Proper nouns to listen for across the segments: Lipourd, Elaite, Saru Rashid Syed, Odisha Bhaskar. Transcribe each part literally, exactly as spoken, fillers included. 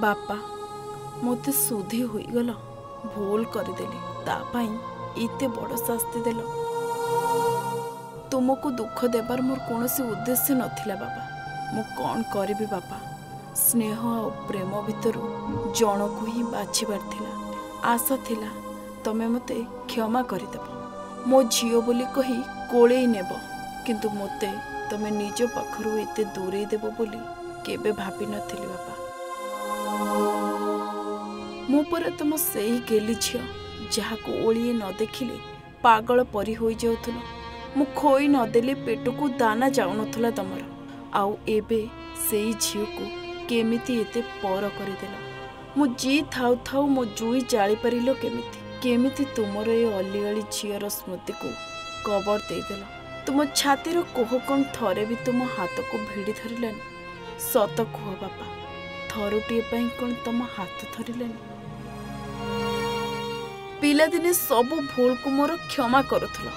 बापा मत सुधे हो गल भूल करदेली एत बड़ शास्ति देल तुमको दुख देवार मोर कौन उद्देश्य नाला बाबा मु कौन करी बापा स्नेह आ प्रेम भितर जन को ही बाछबार थिला आशा थिला तमे मते क्षमा करदेव मो झियो बोली कही कोले नेब किंतु मते तमे निज पाखरु एते दूरे देव बोली केबे भाबी नथिली बाबा मो पर तुम सेही गेली झियो जहा को ओळिए न देखिले पागल परी होई जाउथलो मु खोई न देले पेट को दाना जाउ नथला तमर आउ एबे सेही झियो को केमिति एते पर कर देला मो जी थाउ थाउ मो जुई जाली परिलो केमिति केमिति तुमर ये अलीगली झीर स्मृति को कबर देदेल तुम छातीर कोहकण थरे भी तुम हाथ को भिड़ी धरलानी सत कह बापा थरुटे कौन तुम हाथ धरलानी पिलादिने सब भूल को मोर क्षमा करुला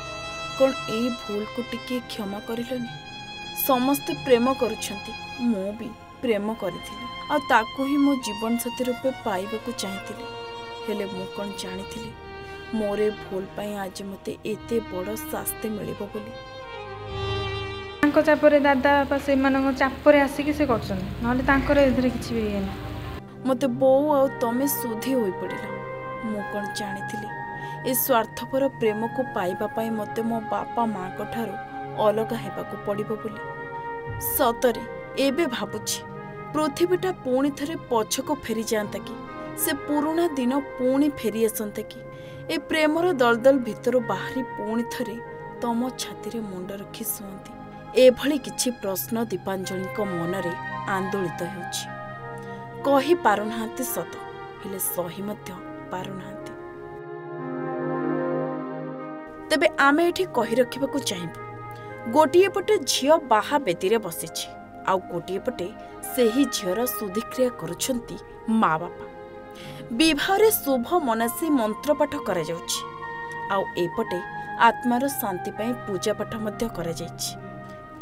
कौन यही भूल को टिके क्षमा करलनी समस्ते प्रेम करुछंती मो भी प्रेम करी ताको ही मो जीवन साथी रूपे पाइबाकू चाहती हेले मु कौन जानी मोरे भूल पाई आज मत एत बड़ शास्ति मिल चापर दादा बापा से चापर आसिकी से कर मत बो आ तमें सुधी हो पड़ा मु कौन जानी ए स्वार्थपर प्रेम को पाइबापी मत मो बापा माँ ठारू अलग होगा पड़ो बोली सतरे एवं भावुची पृथ्वीटा पुणी थे पछक फेरी जाता कि से पुराणा दिन पुणी फेरी आसंता कि ए प्रेमर दलदल भितर बाहरी पुणी थे तम छाती मुंड रखी शुँती एभली किछि प्रश्न दीपांजलि मनरे आंदोलित होछि पारुना सत हेले सही मध्य पारुना तबे आमे एठी कहि रखिबाकू चाहिबु गोटिए पटे झियो बाहा बेतीरे बसिछि आउ गोटिए पटे सेही झियोर सुधिक्रिया करुछंती माँ बापा विवाह शुभ मनासी मंत्रपाठ कर एपटे आत्मार शांति पूजापाठ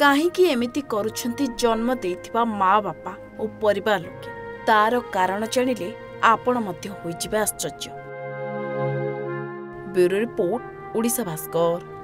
कहीं एमती कर जन्म देथिबा माँ बापा और परिवार लोके तार कारण जानिले आपण मध्य होइजिबा आश्चर्य। Bureau report, Odisha Bhaskar.